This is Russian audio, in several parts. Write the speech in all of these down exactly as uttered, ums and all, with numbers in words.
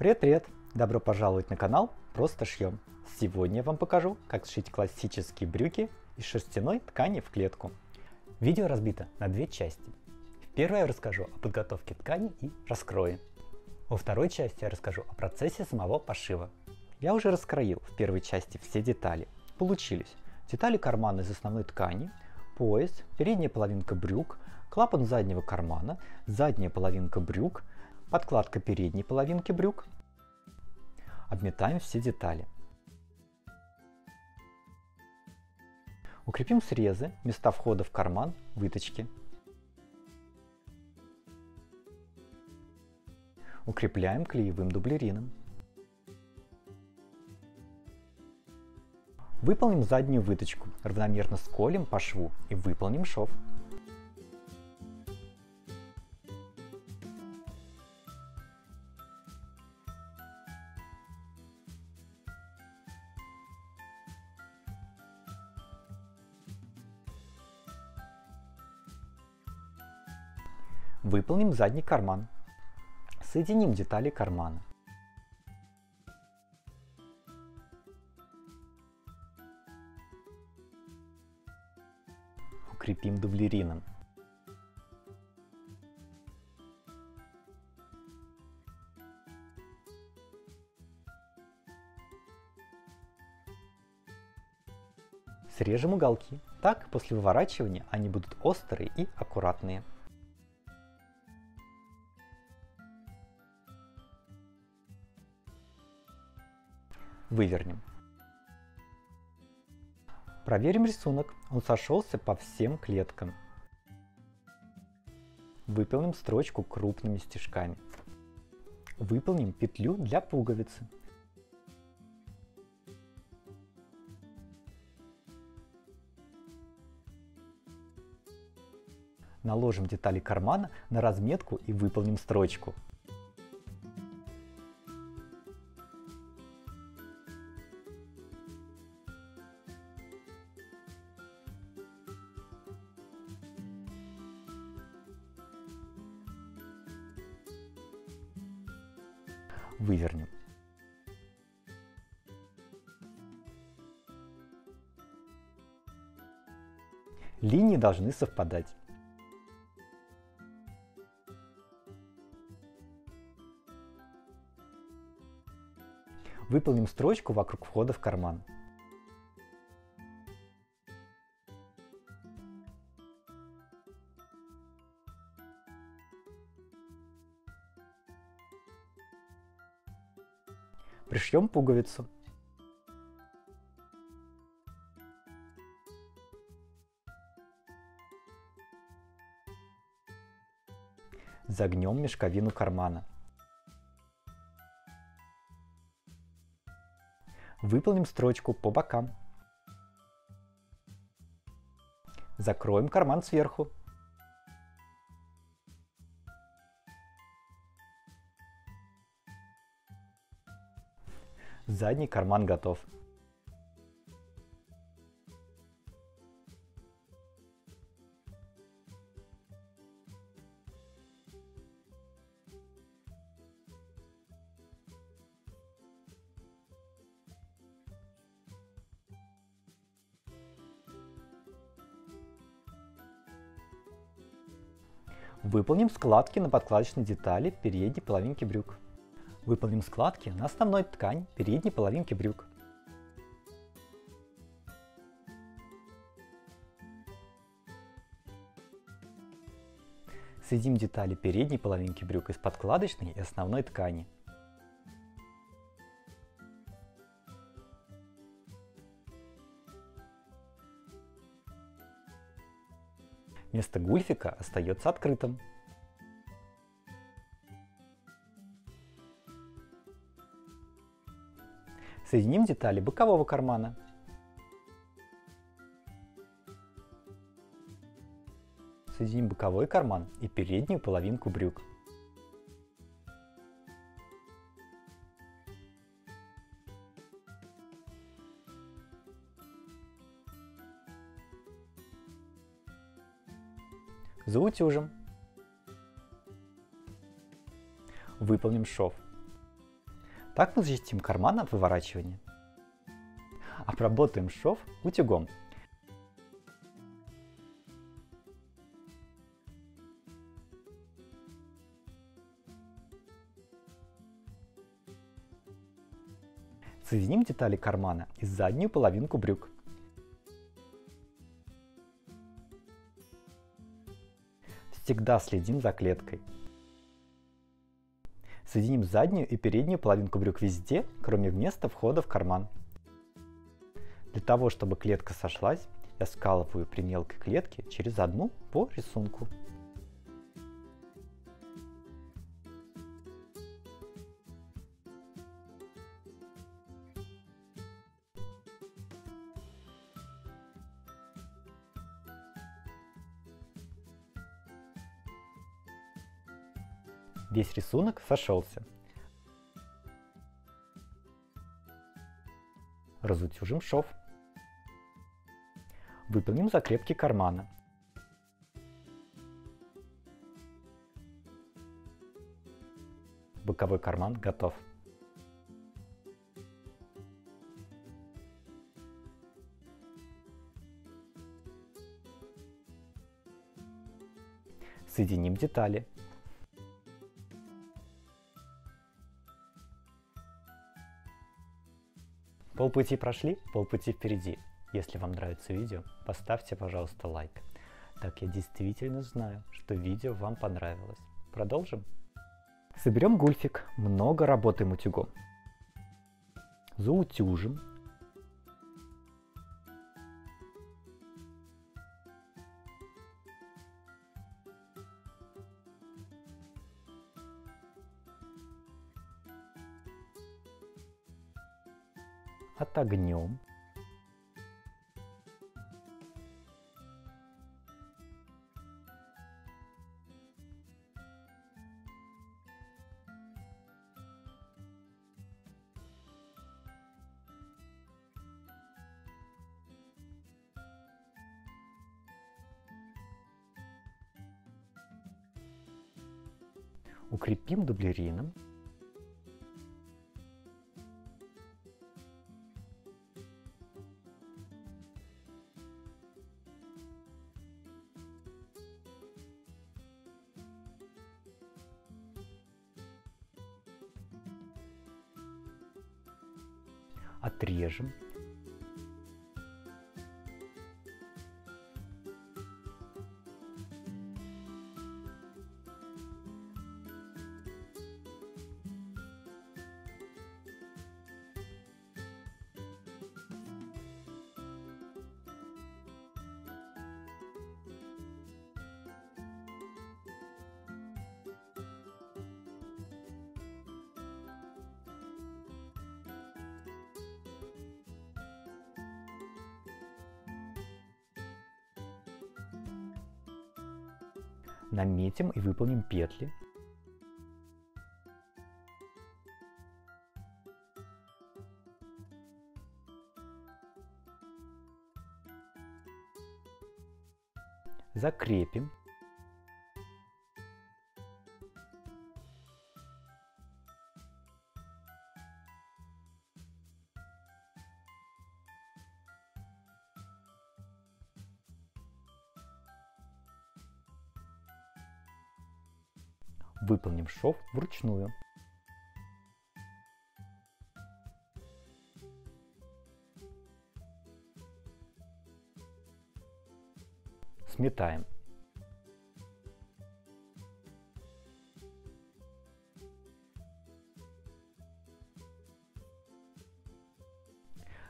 Привет-привет! Добро пожаловать на канал Просто Шьем. Сегодня я вам покажу, как сшить классические брюки из шерстяной ткани в клетку. Видео разбито на две части. В первой я расскажу о подготовке ткани и раскрое. Во второй части я расскажу о процессе самого пошива. Я уже раскроил в первой части все детали. Получились детали кармана из основной ткани, пояс, передняя половинка брюк, клапан заднего кармана, задняя половинка брюк, подкладка передней половинки брюк. Обметаем все детали. Укрепим срезы, места входа в карман, выточки. Укрепляем клеевым дублерином. Выполним заднюю выточку, равномерно сколем по шву и выполним шов. Выполним задний карман. Соединим детали кармана. Укрепим дублерином. Срежем уголки. Так, после выворачивания они будут острые и аккуратные. Вывернем. Проверим рисунок, он сошелся по всем клеткам. Выполним строчку крупными стежками. Выполним петлю для пуговицы. Наложим детали кармана на разметку и выполним строчку. Вывернем. Линии должны совпадать. Выполним строчку вокруг входа в карман. Пришьем пуговицу. Загнем мешковину кармана. Выполним строчку по бокам. Закроем карман сверху. Задний карман готов. Выполним складки на подкладочной детали передней половинки брюк. Выполним складки на основной ткань передней половинки брюк. Соединим детали передней половинки брюк из подкладочной и основной ткани. Место гульфика остается открытым. Соединим детали бокового кармана. Соединим боковой карман и переднюю половинку брюк. Заутюжим. Выполним шов. Так мы защитим карман от выворачивания. Обработаем шов утюгом. Соединим детали кармана и заднюю половинку брюк. Всегда следим за клеткой. Соединим заднюю и переднюю половинку брюк везде, кроме места входа в карман. Для того, чтобы клетка сошлась, я скалываю при мелкой клетке через одну по рисунку. Весь рисунок сошелся. Разутюжим шов. Выполним закрепки кармана. Боковой карман готов. Соединим детали. Полпути прошли, полпути впереди. Если вам нравится видео, поставьте, пожалуйста, лайк. Так я действительно знаю, что видео вам понравилось. Продолжим. Соберем гульфик. Много работаем утюгом. Заутюжим. Отогнем. Укрепим дублерином. Отрежем. Наметим и выполним петли. Закрепим. Выполним шов вручную. Сметаем.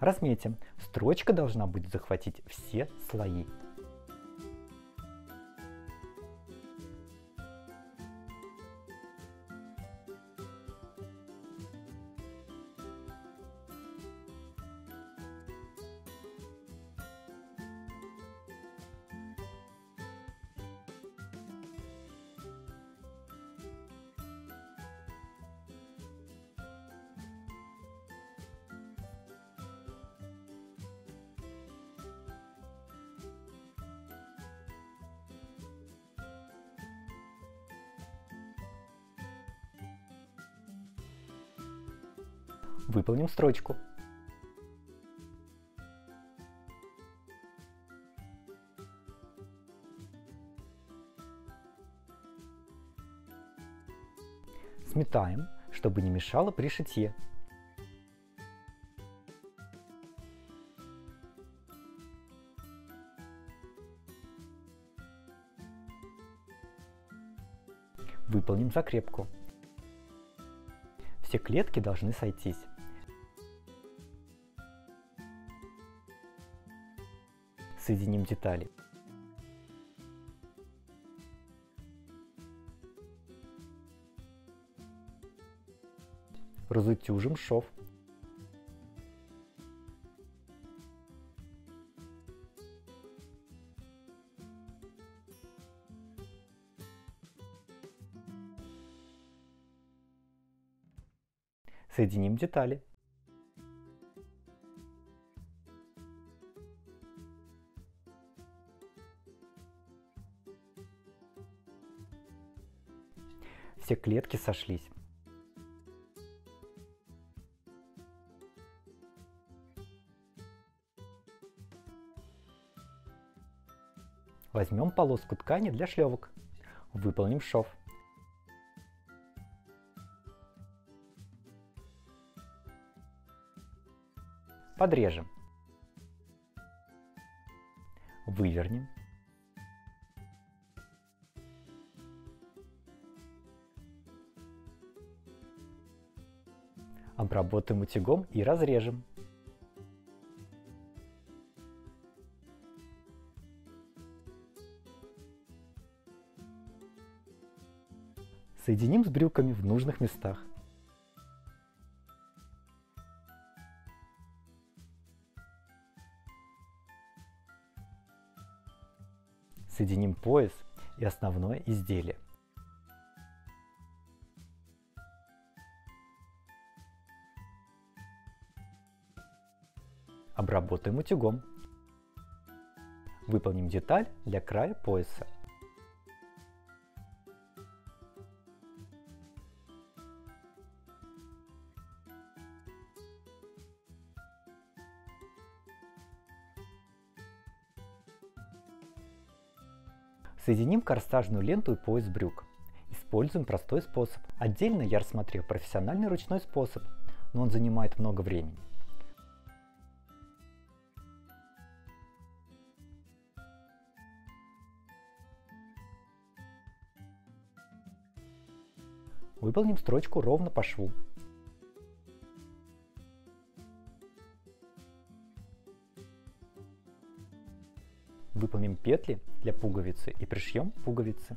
Разметим. Строчка должна будет захватить все слои. Выполним строчку. Сметаем, чтобы не мешало при шитье. Выполним закрепку. Все клетки должны сойтись. Соединим детали. Разутюжим шов. Соединим детали. Все клетки сошлись. Возьмем полоску ткани для шлевок. Выполним шов. Подрежем. Вывернем. Обработаем утюгом и разрежем. Соединим с брюками в нужных местах. Соединим пояс и основное изделие. Обработаем утюгом. Выполним деталь для края пояса. Соединим корсажную ленту и пояс брюк. Используем простой способ. Отдельно я рассмотрел профессиональный ручной способ, но он занимает много времени. Выполним строчку ровно по шву. Выполним петли для пуговицы и пришьем пуговицы.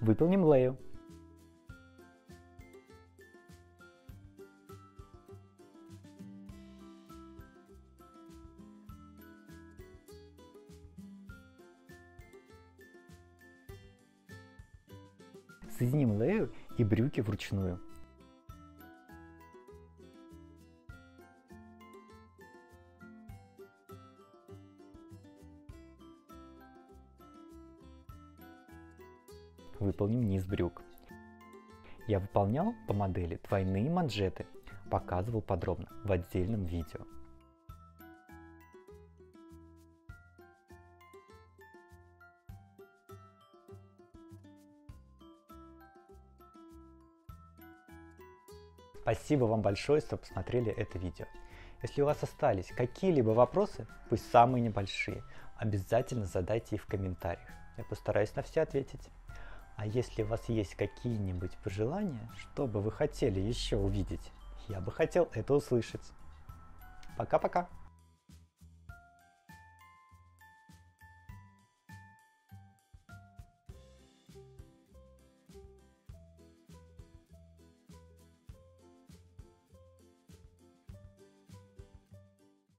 Выполним лею. Соединим лею и брюки вручную. Выполним низ брюк. Я выполнял по модели двойные манжеты, показывал подробно в отдельном видео. Спасибо вам большое, что посмотрели это видео. Если у вас остались какие-либо вопросы, пусть самые небольшие, обязательно задайте их в комментариях. Я постараюсь на все ответить. А если у вас есть какие-нибудь пожелания, что бы вы хотели еще увидеть, я бы хотел это услышать. Пока-пока!